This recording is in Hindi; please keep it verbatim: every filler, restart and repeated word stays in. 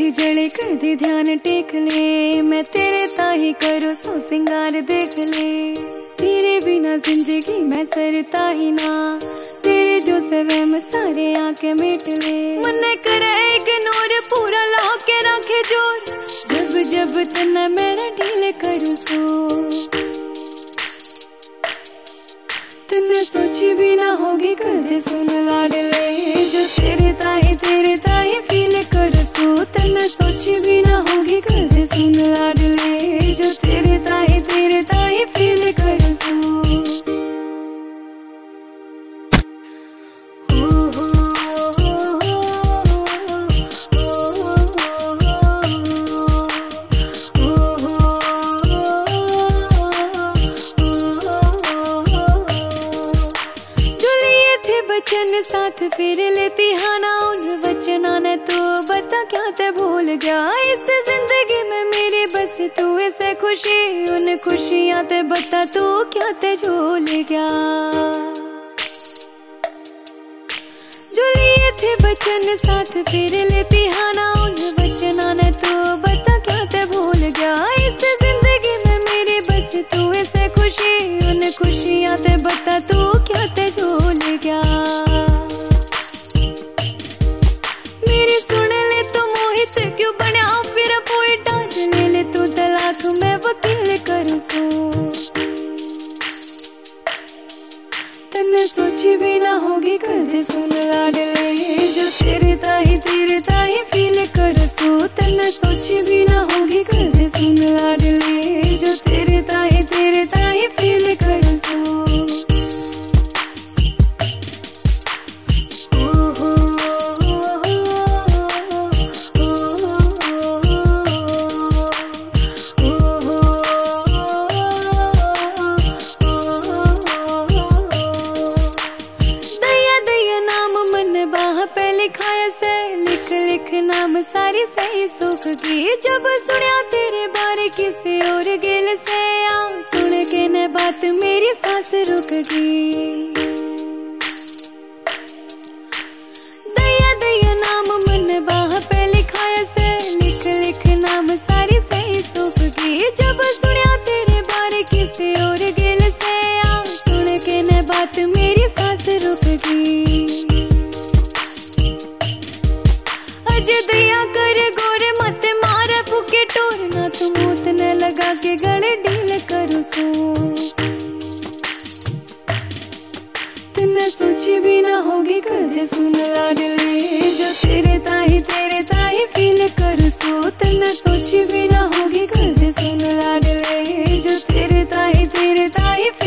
भी जड़े कदे ध्यान टेक ले, मैं तेरे ताही करूँ सो सिंगार देख ले। तेरे बिना जिंदगी मैं सरता ही ना, तेरे जो सवे में सारे आके मिट ले। मन करे इग्नोर पूरा ला के रखे जोर, जब जब तना मेरा ढीले करूँ सो। तने सोची भी ना होगी कदे सुन लाडले, जो तेरे ताही तेरे ताही फील करो सो। तने सोची भी ना होगी कदे सुन लाडले, जो तेरे ताही तेरे ताही फील करो सो। वचन साथ फिर लेती हाना, उन वचना ने तो बता क्या ते भूल गया। इस जिंदगी में मेरी बस तू ऐसे खुशी, उन खुशियां ते बता तू क्या ते झूल गया। जो लिए थे वचन साथ फिर लेती हाना, उन वचना ने तो बता क्या ते भूल गया। इस जिंदगी में मेरी बस तू ऐसे खुशी, उन खुशियां ते बता तू क्या ते झूल गया। सोची भी ना होगी कदे सुन लाडले, जो तेरे ताही तेरे ताही फील करो सो। तने सोची भी ना होगी कदे सुन लाडले, जो तेरे ताही तेरे ताही फील करो सो। लिखाया से लिख लिख नाम सारी सही सुख की, जब सुनिया तेरे बारे किसी और गेल से आ, सुन के न बात मेरी सांस रुक गई। दया दया नाम मन बाह पे लिखाया से लिख लिख नाम सारी सही सुख की, जब सुनिया तेरे बारे किसी और गेल से आ, सुन के न बात मेरी सांस रुक गई। दया कर गोरे मत मारे फुके टोर, ना तुम उतने लगा के गले ढील करो सो। तने सोची भी ना होगी कदे सुन लाडले, जो तेरे ताही तेरे ताही फील करो सो। तने सोची भी ना होगी कदे सुन लाडले, जो तेरे ताही तेरे ताही